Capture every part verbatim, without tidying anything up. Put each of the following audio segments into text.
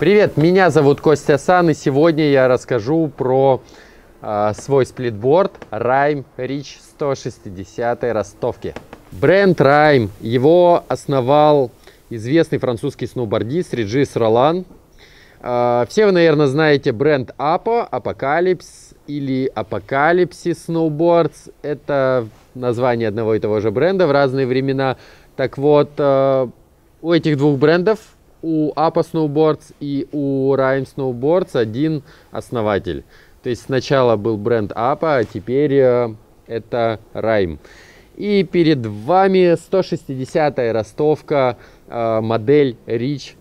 Привет, меня зовут Костя Сан, и сегодня я расскажу про э, свой сплитборд Rhyme Ridge сто шестидесятой ростовки. Бренд Rhyme, его основал известный французский сноубордист Режис Ролан. Э, все вы, наверное, знаете бренд эй пи эй, Apocalypse или Apocalypse Snowboards. Это название одного и того же бренда в разные времена. Так вот, э, у этих двух брендов, у эй пи эй Snowboards и у Rime Snowboards, один основатель. То есть сначала был бренд эй пи эй, а теперь это Rime. И перед вами сто шестидесятая ростовка, модель Ridge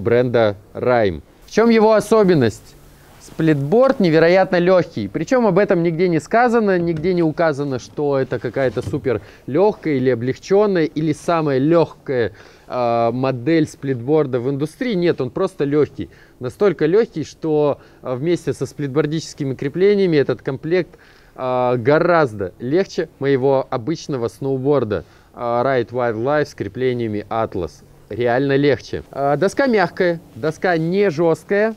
бренда Rime. В чем его особенность? Сплитборд невероятно легкий. Причем об этом нигде не сказано, нигде не указано, что это какая-то супер легкая или облегченная, или самая легкая э, модель сплитборда в индустрии. Нет, он просто легкий. Настолько легкий, что вместе со сплитбордическими креплениями этот комплект э, гораздо легче моего обычного сноуборда э, Ride Wildlife с креплениями Atlas. Реально легче. Э, доска мягкая, доска не жесткая.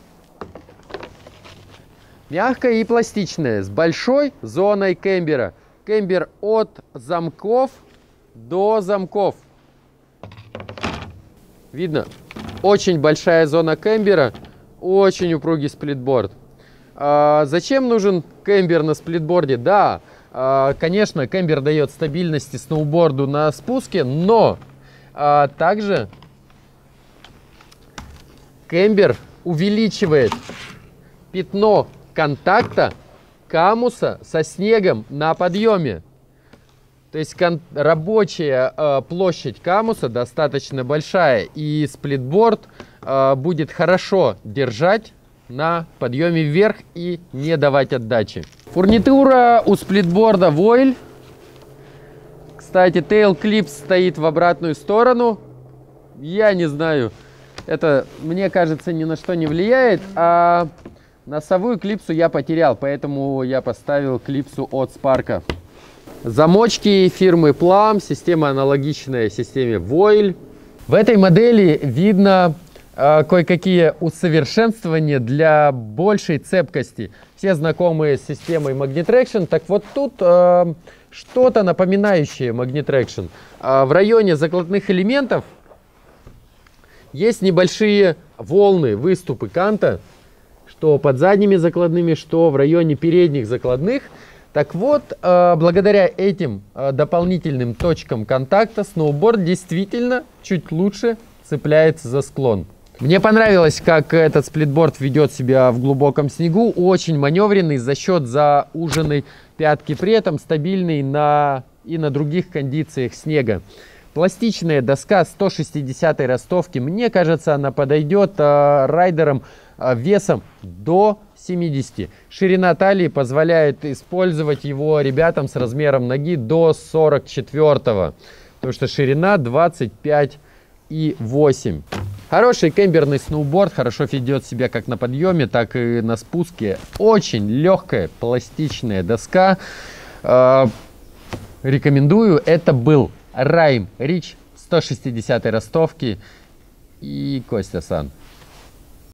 Мягкая и пластичная, с большой зоной кембера. Кембер от замков до замков. Видно? Очень большая зона кембера, очень упругий сплитборд. А зачем нужен кембер на сплитборде? Да, конечно, кембер дает стабильности сноуборду на спуске, но а также кембер увеличивает пятно контакта камуса со снегом на подъеме. То есть кон рабочая э, площадь камуса достаточно большая, и сплитборд э, будет хорошо держать на подъеме вверх и не давать отдачи. Фурнитура у сплитборда Voilé. Кстати, тейл-клип стоит в обратную сторону. Я не знаю, это, мне кажется, ни на что не влияет, а... Носовую клипсу я потерял, поэтому я поставил клипсу от Sparco. Замочки фирмы Plum, система аналогичная системе Voilé. В этой модели видно э, кое-какие усовершенствования для большей цепкости. Все знакомые с системой Magnetraction, так вот тут э, что-то напоминающее Magnetraction. Э, в районе закладных элементов есть небольшие волны, выступы канта, что под задними закладными, что в районе передних закладных. Так вот, благодаря этим дополнительным точкам контакта сноуборд действительно чуть лучше цепляется за склон. Мне понравилось, как этот сплитборд ведет себя в глубоком снегу. Очень маневренный за счет зауженной пятки, при этом стабильный на... и на других кондициях снега. Пластичная доска сто шестидесятой ростовки. Мне кажется, она подойдет э, райдерам э, весом до семидесяти. Ширина талии позволяет использовать его ребятам с размером ноги до сорок четвёртого. Потому что ширина двадцать пять и восемь. Хороший кемберный сноуборд. Хорошо ведет себя как на подъеме, так и на спуске. Очень легкая пластичная доска. Э, рекомендую. Это был Rhyme Ridge сто шестидесятой ростовки и Костя Сан.